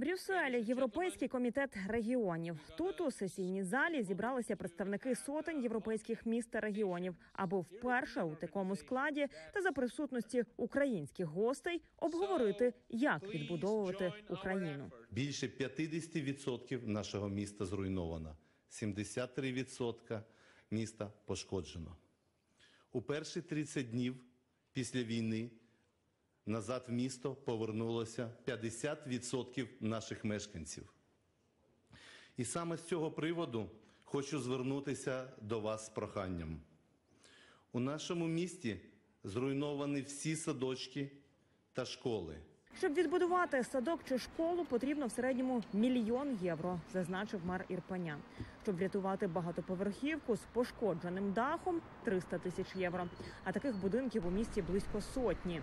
Брюсселі, Європейський комітет регіонів. Тут у сесійній залі зібралися представники сотень європейських міст та регіонів, аби вперше у такому складі та за присутності українських гостей обговорити, як відбудовувати Україну. Більше 50% нашого міста зруйновано, 73% міста пошкоджено. У перші 30 днів після війни назад в місто повернулося 50% наших мешканців. І саме з цього приводу хочу звернутися до вас з проханням. У нашому місті зруйновані всі садочки та школи. Щоб відбудувати садок чи школу, потрібно в середньому 1 мільйон євро, зазначив мер Ірпеня. Щоб врятувати багатоповерхівку з пошкодженим дахом – 300 тисяч євро. А таких будинків у місті близько сотні.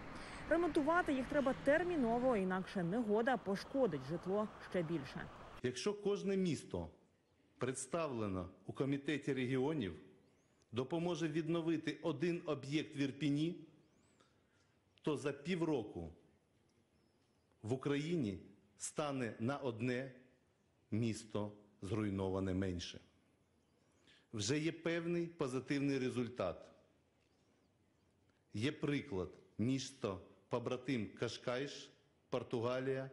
Ремонтувати їх треба терміново, інакше негода пошкодить житло ще більше. Якщо кожне місто, представлено у комітеті регіонів, допоможе відновити один об'єкт в Ірпені, то за півроку в Україні стане на одне місто зруйноване менше. Вже є певний позитивний результат. Є приклад. Місто побратим Кашкайш, Португалія,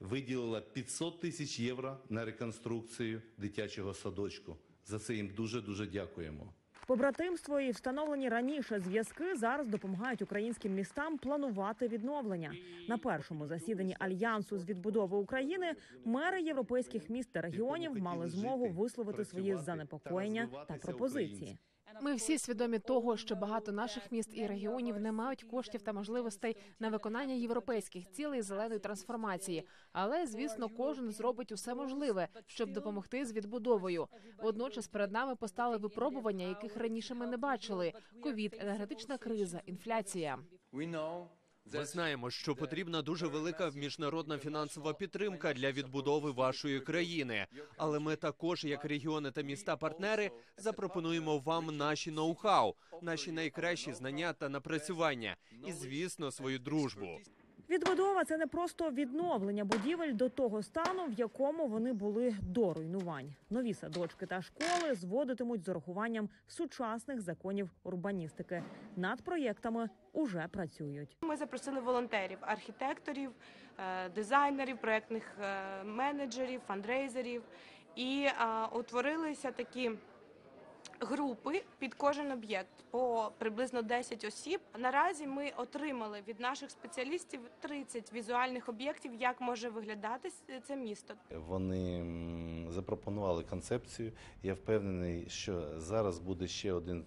виділила 500 тисяч євро на реконструкцію дитячого садочку. За це їм дуже-дуже дякуємо. Побратимство і встановлені раніше зв'язки зараз допомагають українським містам планувати відновлення. На першому засіданні Альянсу з відбудови України мери європейських міст та регіонів мали змогу висловити свої занепокоєння та пропозиції. Ми всі свідомі того, що багато наших міст і регіонів не мають коштів та можливостей на виконання європейських цілей зеленої трансформації. Але, звісно, кожен зробить усе можливе, щоб допомогти з відбудовою. Водночас перед нами постали випробування, яких раніше ми не бачили. Ковід, енергетична криза, інфляція. Ми знаємо, що потрібна дуже велика міжнародна фінансова підтримка для відбудови вашої країни. Але ми також, як регіони та міста-партнери, запропонуємо вам наші ноу-хау, наші найкращі знання та напрацювання і, звісно, свою дружбу. Відбудова – це не просто відновлення будівель до того стану, в якому вони були до руйнувань. Нові садочки та школи зводитимуть з урахуванням сучасних законів урбаністики. Над проєктами уже працюють. Ми запросили волонтерів, архітекторів, дизайнерів, проєктних менеджерів, фандрейзерів. І утворилися такі групи під кожен об'єкт по приблизно 10 осіб. Наразі ми отримали від наших спеціалістів 30 візуальних об'єктів, як може виглядати це місто. Вони запропонували концепцію. Я впевнений, що зараз буде ще один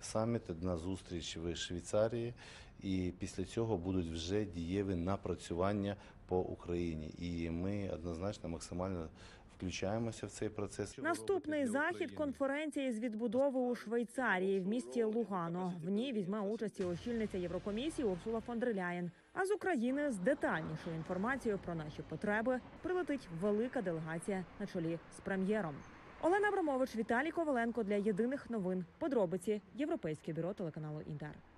саміт, одна зустріч в Швейцарії, і після цього будуть вже дієві напрацювання по Україні. І ми однозначно максимально включаємося в цей процес. Наступний захід – конференція з відбудови у Швейцарії в місті Лугано. В ній візьме участь і очільниця Єврокомісії Урсула фон дер Ляєн. А з України з детальнішою інформацією про наші потреби прилетить велика делегація на чолі з прем'єром. Олена Аврамович, Віталій Коваленко для «Єдиних новин». Подробиці – Європейське бюро телеканалу «Інтер».